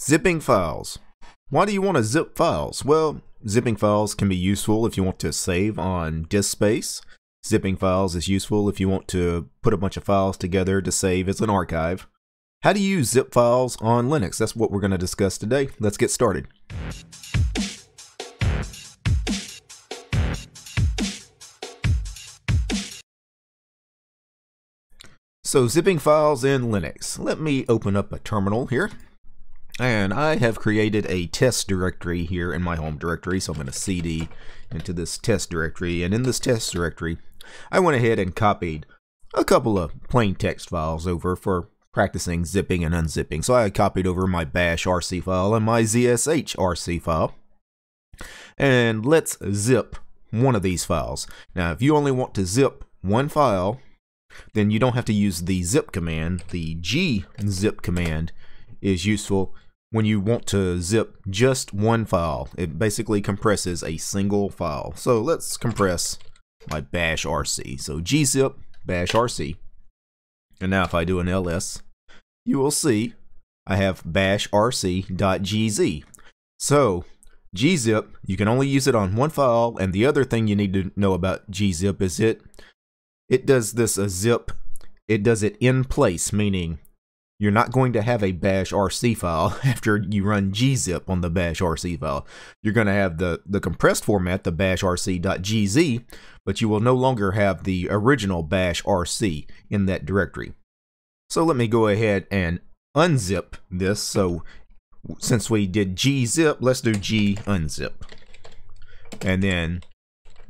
Zipping files. Why do you want to zip files? Well, zipping files can be useful if you want to save on disk space. Zipping files is useful if you want to put a bunch of files together to save as an archive. How do you zip files on Linux? That's what we're going to discuss today. Let's get started. So zipping files in Linux. Let me open up a terminal here. And I have created a test directory here in my home directory, so I'm going to cd into this test directory, and in this test directory I went ahead and copied a couple of plain text files over for practicing zipping and unzipping. So I copied over my bash rc file and my zsh rc file, and let's zip one of these files. Now if you only want to zip one file, then you don't have to use the zip command. The gzip command is useful when you want to zip just one file. It basically compresses a single file. So let's compress my bash rc. So gzip bash rc. And now if I do an ls, you will see I have bash rc.gz. So gzip, you can only use it on one file, and the other thing you need to know about gzip is it does this zip. It does it in place, meaning you're not going to have a bash rc file after you run gzip on the bash rc file. You're going to have the compressed format, the bash rc.gz, but you will no longer have the original bash rc in that directory. So let me go ahead and unzip this. So since we did gzip, let's do g unzip. And then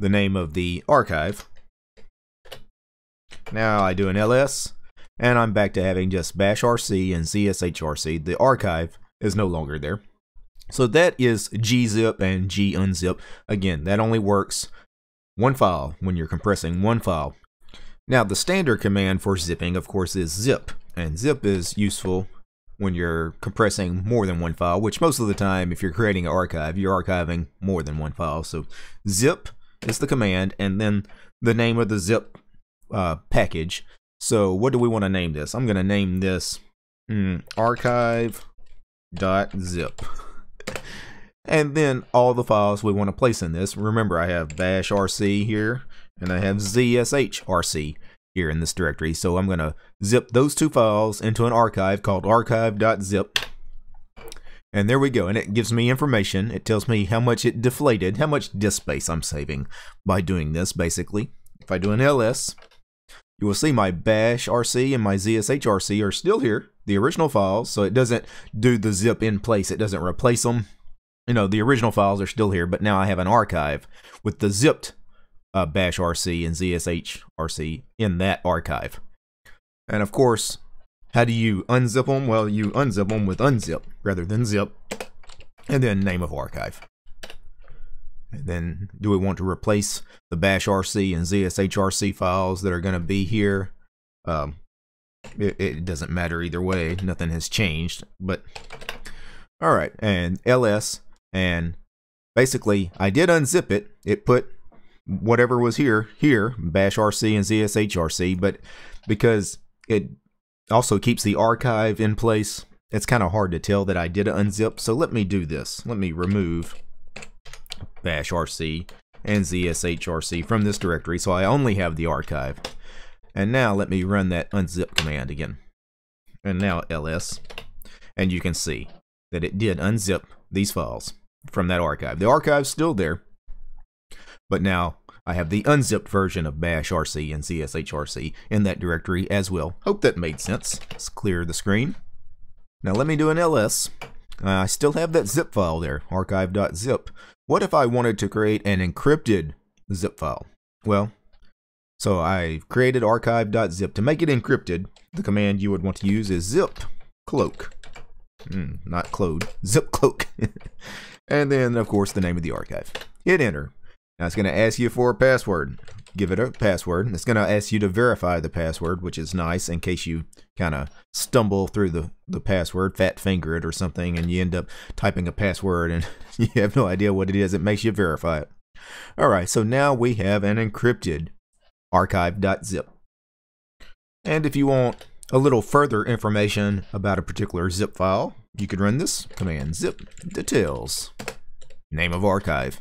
the name of the archive. Now I do an ls. And I'm back to having just bash rc and zshrc. The archive is no longer there. So that is gzip and gunzip. Again, that only works one file when you're compressing one file. Now the standard command for zipping, of course, is zip. And zip is useful when you're compressing more than one file, which most of the time, if you're creating an archive, you're archiving more than one file. So zip is the command, and then the name of the zip package. So what do we want to name this? I'm going to name this archive.zip. And then all the files we want to place in this. Remember, I have bash rc here, and I have zshrc here in this directory. So I'm going to zip those two files into an archive called archive.zip. And there we go. And it gives me information. It tells me how much it deflated, how much disk space I'm saving by doing this, basically. If I do an ls, you will see my bash rc and my zshrc are still here, the original files, so it doesn't do the zip in place, it doesn't replace them. You know, the original files are still here, but now I have an archive with the zipped bash rc and zshrc in that archive. And of course, how do you unzip them? Well, you unzip them with unzip rather than zip, and then name of archive. And then do we want to replace the bash rc and zshrc files that are going to be here? It doesn't matter either way. Nothing has changed. But all right, and ls, and basically I did unzip it. It put whatever was here, bash rc and zshrc, but because it also keeps the archive in place, it's kind of hard to tell that I did unzip. So let me do this. Let me remove bash rc and zshrc from this directory, so I only have the archive. And now let me run that unzip command again, and now ls, and you can see that it did unzip these files from that archive. The archive's still there, but now I have the unzipped version of bash rc and zshrc in that directory as well. Hope that made sense. Let's clear the screen. Now let me do an ls. I still have that zip file there, archive.zip. What if I wanted to create an encrypted zip file? Well, so I created archive.zip. To make it encrypted, the command you would want to use is zipcloak. Not clode, zipcloak. And then, of course, the name of the archive. Hit enter. Now it's going to ask you for a password. Give it a password. It's going to ask you to verify the password, which is nice in case you kind of stumble through the password, fat finger it or something, and you end up typing a password and you have no idea what it is. It makes you verify it. All right, so now we have an encrypted archive.zip. And if you want a little further information about a particular zip file, you could run this command, zip details, name of archive,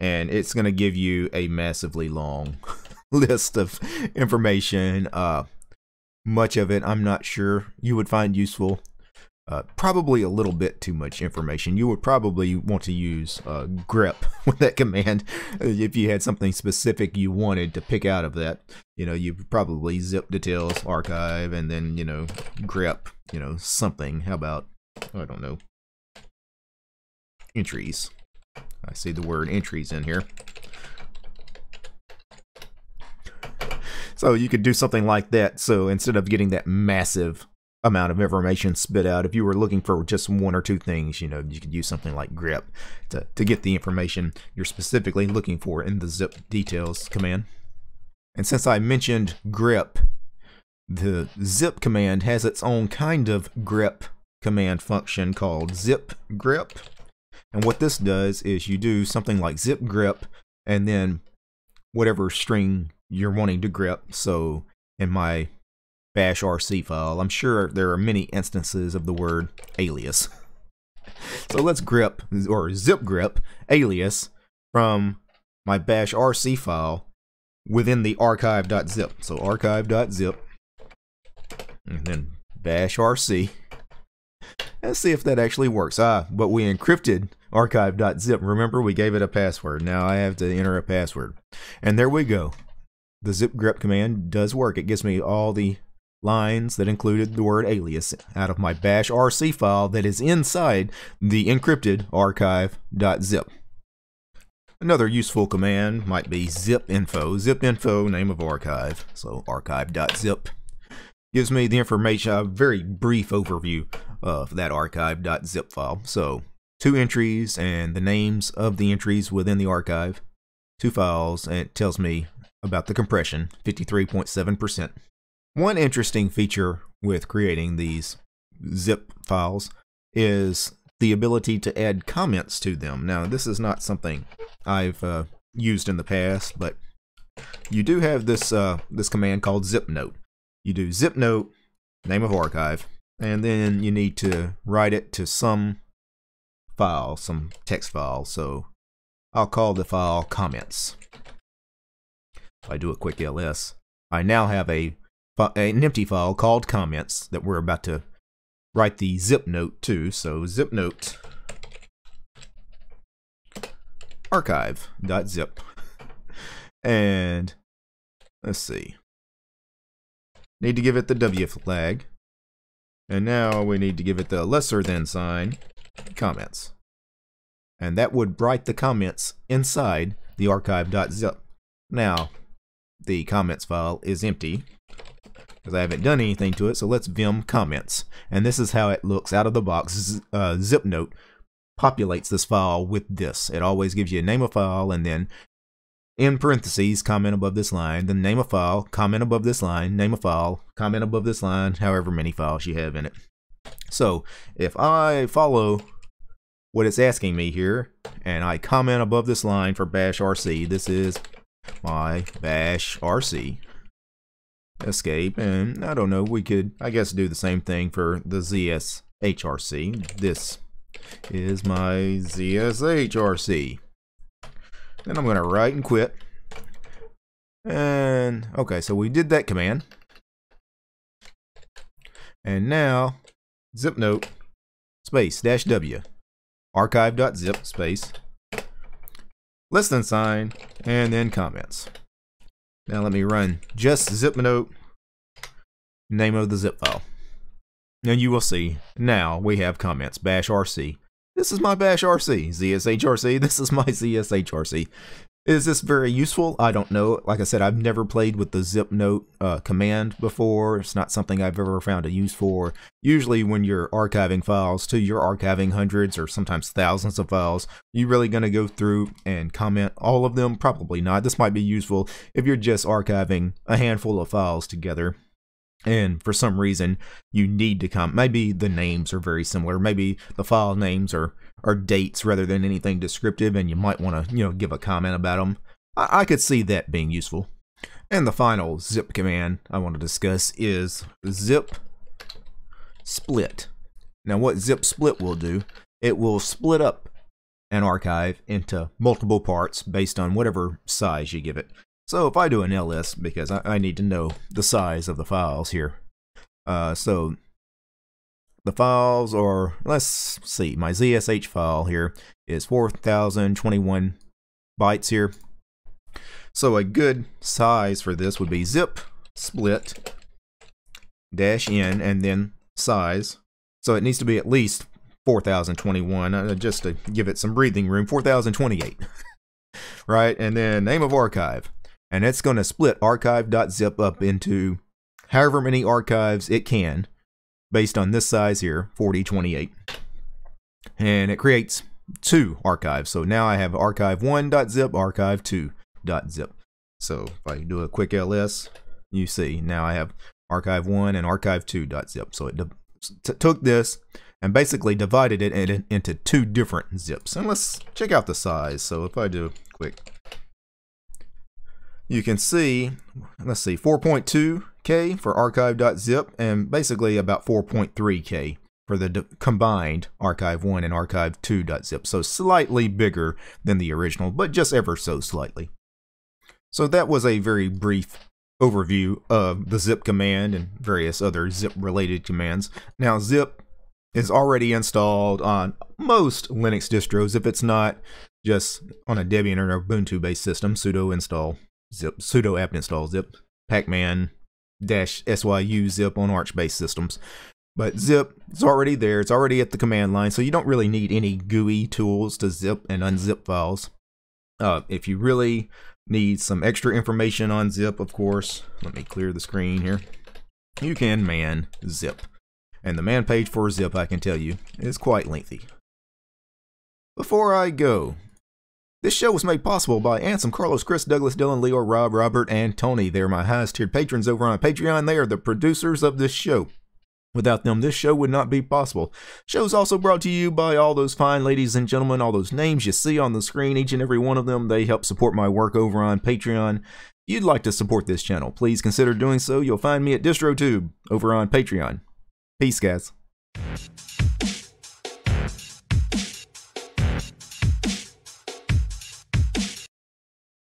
and it's going to give you a massively long list of information. Much of it I'm not sure you would find useful. Probably a little bit too much information. You would probably want to use grep with that command if you had something specific you wanted to pick out of that. You know, you probably zip details archive and then, you know, grep, you know, something. How about, I don't know, entries. I see the word entries in here. So you could do something like that. So instead of getting that massive amount of information spit out, if you were looking for just one or two things, you know, you could use something like grep to get the information you're specifically looking for in the zip details command. And since I mentioned grep, the zip command has its own kind of grep command function called zip grep. And what this does is you do something like zip grep and then whatever string you're wanting to grep. So in my bash rc file, I'm sure there are many instances of the word alias. So let's grep, or zip grep, alias from my bash rc file within the archive.zip. So archive.zip, and then bash rc. Let's see if that actually works. But we encrypted archive.zip. Remember, we gave it a password. Now I have to enter a password. And there we go. The zip grep command does work. It gives me all the lines that included the word alias out of my bash rc file that is inside the encrypted archive.zip. Another useful command might be zip info, name of archive. So archive.zip gives me the information, a very brief overview of that archive.zip file. So 2 entries and the names of the entries within the archive, 2 files, and it tells me about the compression, 53.7%. One interesting feature with creating these zip files is the ability to add comments to them. Now, this is not something I've used in the past, but you do have this this command called zipnote. You do zipnote, name of archive, and then you need to write it to some file, some text file. So I'll call the file comments. If I do a quick ls, I now have an empty file called comments that we're about to write the zipnote to. So zipnote archive.zip, and let's see, need to give it the W flag, and now we need to give it the lesser than sign comments, and that would write the comments inside the archive.zip. Now the comments file is empty because I haven't done anything to it, so let's vim comments. And this is how it looks out of the box. Zipnote populates this file with this. It always gives you a name of file and then in parentheses, comment above this line, then name of file, comment above this line, name of file, comment above this line, however many files you have in it. So if I follow what it's asking me here and I comment above this line for bash rc, this is my bash rc. Escape, and I don't know, we could, I guess, do the same thing for the zshrc. This is my zshrc. Then I'm going to write and quit. And okay, so we did that command. And now zipnote space dash w archive.zip space less than sign and then comments. Now let me run just zipnote, name of the zip file. And you will see, now we have comments, bash rc. This is my bash rc, zshrc, this is my zshrc. Is this very useful? I don't know. Like I said, I've never played with the zipnote command before. It's not something I've ever found a use for. Usually when you're archiving files, too, you're archiving hundreds or sometimes thousands of files. You really going to go through and comment all of them? Probably not. This might be useful if you're just archiving a handful of files together and for some reason you need to comment. Maybe the names are very similar. Maybe the file names are dates rather than anything descriptive, and you might want to, you know, give a comment about them. I could see that being useful. And the final zip command I want to discuss is zip split. Now what zipsplit will do, it will split up an archive into multiple parts based on whatever size you give it. So if I do an ls, because I need to know the size of the files here. So the files are, let's see, my zsh file here is 4021 bytes here. So a good size for this would be zip split -n and then size. So it needs to be at least 4021, just to give it some breathing room, 4028. Right, and then name of archive. And it's going to split archive.zip up into however many archives it can, based on this size here, 4028. And it creates two archives. So now I have archive1.zip, archive2.zip. So if I do a quick ls, you see now I have archive1 and archive2.zip. So it took this and basically divided it into two different zips. And let's check out the size. So if I do a quick, you can see, let's see, 4.2K for archive.zip and basically about 4.3K for the combined archive1 and archive2.zip. So slightly bigger than the original, but just ever so slightly. So that was a very brief overview of the zip command and various other zip related commands. Now zip is already installed on most Linux distros. If it's not, just on a Debian or Ubuntu based system, sudo install zip, sudo apt install zip, pacman-syu zip on Arch based systems. But zip is already there, it's already at the command line, so you don't really need any GUI tools to zip and unzip files. If you really need some extra information on zip, of course, let me clear the screen here, you can man zip. And the man page for zip, I can tell you, is quite lengthy. Before I go, this show was made possible by Ansem, Carlos, Chris, Douglas, Dylan, Leo, Rob, Robert, and Tony. They're my highest tiered patrons over on Patreon. They are the producers of this show. Without them, this show would not be possible. Show's also brought to you by all those fine ladies and gentlemen, all those names you see on the screen, each and every one of them. They help support my work over on Patreon. If you'd like to support this channel, please consider doing so. You'll find me at DistroTube over on Patreon. Peace, guys.